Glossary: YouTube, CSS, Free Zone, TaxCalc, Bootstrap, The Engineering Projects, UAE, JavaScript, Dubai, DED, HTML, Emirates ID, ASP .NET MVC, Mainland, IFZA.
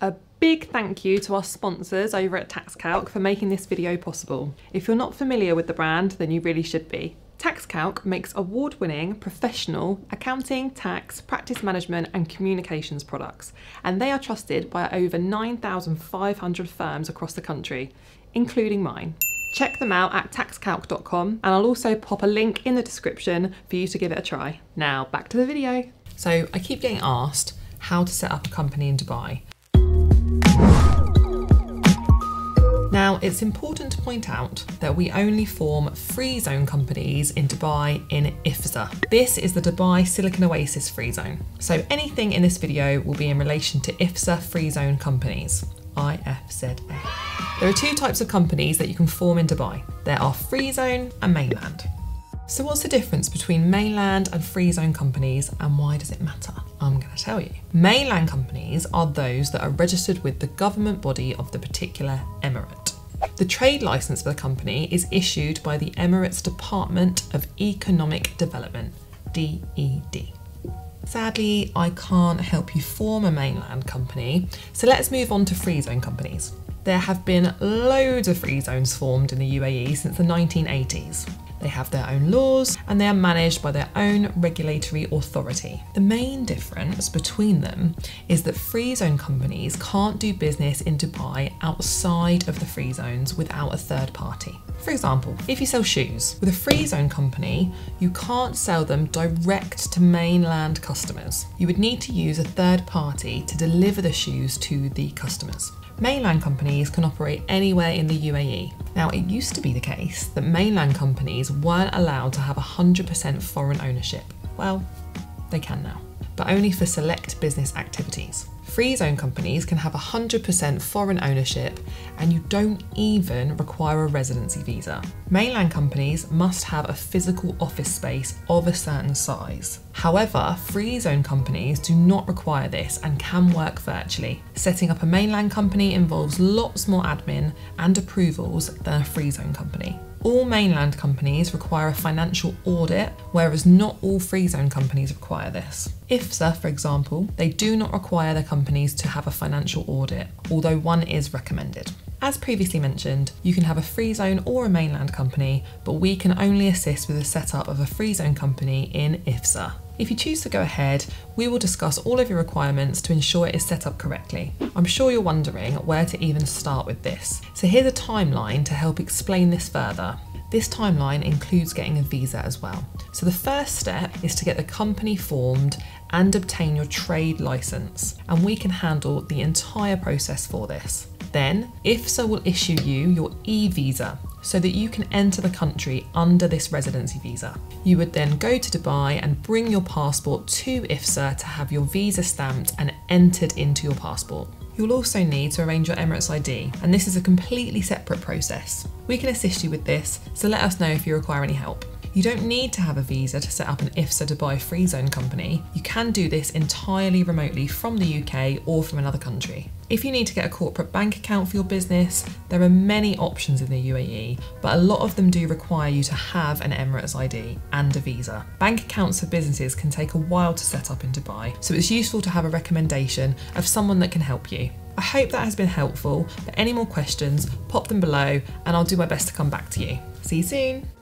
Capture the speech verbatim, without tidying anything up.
A big thank you to our sponsors over at TaxCalc for making this video possible. If you're not familiar with the brand, then you really should be. TaxCalc makes award-winning, professional accounting, tax, practice management and communications products, and they are trusted by over nine thousand five hundred firms across the country, including mine. Check them out at taxcalc dot com, and I'll also pop a link in the description for you to give it a try. Now back to the video. So I keep getting asked how to set up a company in Dubai. Now, it's important to point out that we only form free zone companies in Dubai in I F Z A. This is the Dubai Silicon Oasis free zone. So anything in this video will be in relation to I F Z A free zone companies, I F Z A. There are two types of companies that you can form in Dubai. There are free zone and mainland. So what's the difference between mainland and free zone companies, and why does it matter? I'm going to tell you. Mainland companies are those that are registered with the government body of the particular emirate. The trade license for the company is issued by the Emirates Department of Economic Development, D E D. Sadly, I can't help you form a mainland company, so let's move on to free zone companies. There have been loads of free zones formed in the U A E since the nineteen eighties. They have their own laws and they are managed by their own regulatory authority. The main difference between them is that free zone companies can't do business in Dubai outside of the free zones without a third party. For example, if you sell shoes, with a free zone company, you can't sell them direct to mainland customers. You would need to use a third party to deliver the shoes to the customers. Mainland companies can operate anywhere in the U A E. Now, it used to be the case that mainland companies weren't allowed to have one hundred percent foreign ownership. Well, they can now, but only for select business activities. Free zone companies can have one hundred percent foreign ownership, and you don't even require a residency visa. Mainland companies must have a physical office space of a certain size. However, free zone companies do not require this and can work virtually. Setting up a mainland company involves lots more admin and approvals than a free zone company. All mainland companies require a financial audit, whereas not all free zone companies require this. I F Z A, for example, they do not require their companies to have a financial audit, although one is recommended. As previously mentioned, you can have a free zone or a mainland company, but we can only assist with the setup of a free zone company in I F Z A. If you choose to go ahead, we will discuss all of your requirements to ensure it is set up correctly. I'm sure you're wondering where to even start with this. So here's a timeline to help explain this further. This timeline includes getting a visa as well. So the first step is to get the company formed and obtain your trade license, and we can handle the entire process for this. Then, I F Z A will issue you your e-visa so that you can enter the country under this residency visa. You would then go to Dubai and bring your passport to I F Z A to have your visa stamped and entered into your passport. You'll also need to arrange your Emirates I D, and this is a completely separate process. We can assist you with this, so let us know if you require any help. You don't need to have a visa to set up an I F Z A Dubai free zone company. You can do this entirely remotely from the U K or from another country. If you need to get a corporate bank account for your business, there are many options in the U A E, but a lot of them do require you to have an Emirates I D and a visa. Bank accounts for businesses can take a while to set up in Dubai, so it's useful to have a recommendation of someone that can help you. I hope that has been helpful, but any more questions, pop them below and I'll do my best to come back to you. See you soon.